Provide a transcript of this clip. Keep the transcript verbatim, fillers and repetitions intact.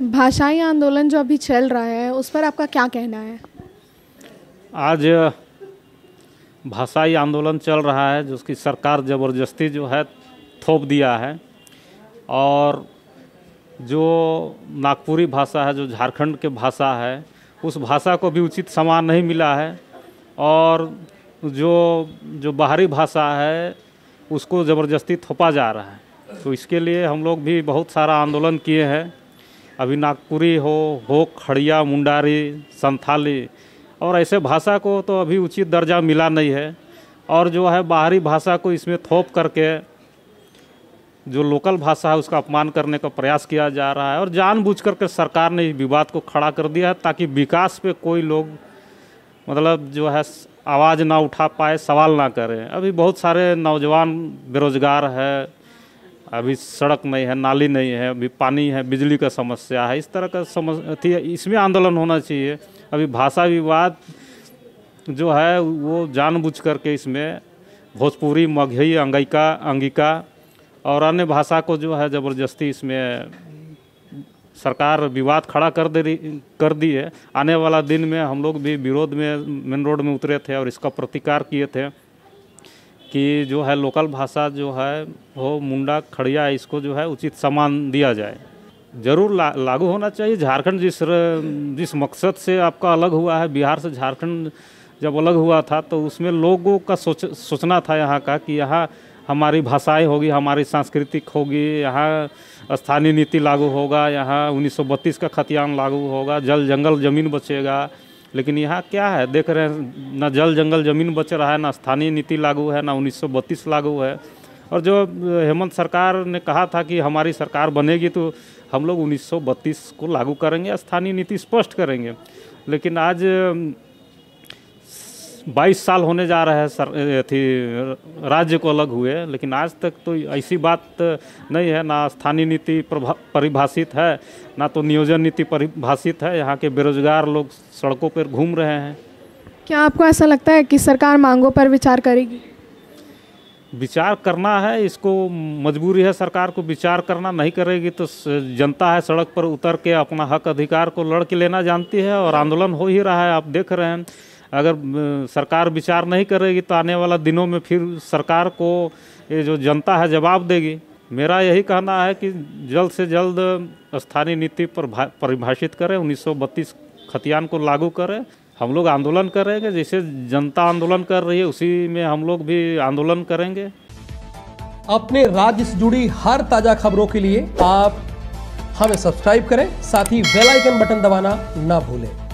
भाषाई आंदोलन जो अभी चल रहा है उस पर आपका क्या कहना है? आज भाषाई आंदोलन चल रहा है जिसकी सरकार ज़बरदस्ती जो है थोप दिया है, और जो नागपुरी भाषा है, जो झारखंड के भाषा है, उस भाषा को भी उचित सम्मान नहीं मिला है, और जो जो बाहरी भाषा है उसको ज़बरदस्ती थोपा जा रहा है। तो इसके लिए हम लोग भी बहुत सारा आंदोलन किए हैं। अभी नागपुरी हो हो खड़िया, मुंडारी, संथाली और ऐसे भाषा को तो अभी उचित दर्जा मिला नहीं है, और जो है बाहरी भाषा को इसमें थोप करके जो लोकल भाषा है उसका अपमान करने का प्रयास किया जा रहा है, और जानबूझकर के सरकार ने इस विवाद को खड़ा कर दिया है ताकि विकास पे कोई लोग मतलब जो है आवाज़ ना उठा पाए, सवाल ना करें। अभी बहुत सारे नौजवान बेरोजगार है, अभी सड़क नहीं है, नाली नहीं है, अभी पानी है, बिजली का समस्या है, इस तरह का समस्या, इसमें आंदोलन होना चाहिए। अभी भाषा विवाद जो है वो जानबूझ करके इसमें भोजपुरी, मगही, अंगिका अंगिका और अन्य भाषा को जो है ज़बरदस्ती इसमें सरकार विवाद खड़ा कर दे कर दी है। आने वाला दिन में हम लोग भी विरोध में मेन रोड में उतरे थे और इसका प्रतिकार किए थे कि जो है लोकल भाषा जो है हो, मुंडा, खड़िया, इसको जो है उचित सम्मान दिया जाए। ज़रूर ला, लागू होना चाहिए। झारखंड जिस जिस मकसद से आपका अलग हुआ है, बिहार से झारखंड जब अलग हुआ था तो उसमें लोगों का सोच सोचना था यहाँ का कि यहाँ हमारी भाषाएं होगी, हमारी सांस्कृतिक होगी, यहाँ स्थानीय नीति लागू होगा, यहाँ उन्नीस सौ बत्तीस का खतियान लागू होगा, जल जंगल ज़मीन बचेगा। लेकिन यहाँ क्या है, देख रहे हैं ना, जल जंगल ज़मीन बच रहा है, ना स्थानीय नीति लागू है, ना उन्नीस सौ बत्तीस लागू है। और जो हेमंत सरकार ने कहा था कि हमारी सरकार बनेगी तो हम लोग उन्नीस सौ बत्तीस को लागू करेंगे, स्थानीय नीति स्पष्ट करेंगे, लेकिन आज बाईस साल होने जा रहे हैं सर थी राज्य को अलग हुए, लेकिन आज तक तो ऐसी बात नहीं है, ना स्थानीय नीति परिभाषित है, ना तो नियोजन नीति परिभाषित है। यहाँ के बेरोजगार लोग सड़कों पर घूम रहे हैं। क्या आपको ऐसा लगता है कि सरकार मांगों पर विचार करेगी? विचार करना है, इसको मजबूरी है सरकार को, विचार करना नहीं करेगी तो जनता है सड़क पर उतर के अपना हक अधिकार को लड़ के लेना जानती है, और आंदोलन हो ही रहा है, आप देख रहे हैं। अगर सरकार विचार नहीं करेगी तो आने वाला दिनों में फिर सरकार को ये जो जनता है जवाब देगी। मेरा यही कहना है कि जल्द से जल्द स्थानीय नीति पर परिभाषित करें, उन्नीस सौ बत्तीस खतियान को लागू करें, हम लोग आंदोलन करेंगे। जैसे जनता आंदोलन कर रही है उसी में हम लोग भी आंदोलन करेंगे। अपने राज्य से जुड़ी हर ताजा खबरों के लिए आप हमें सब्सक्राइब करें, साथ ही बेल आइकन बटन दबाना ना भूलें।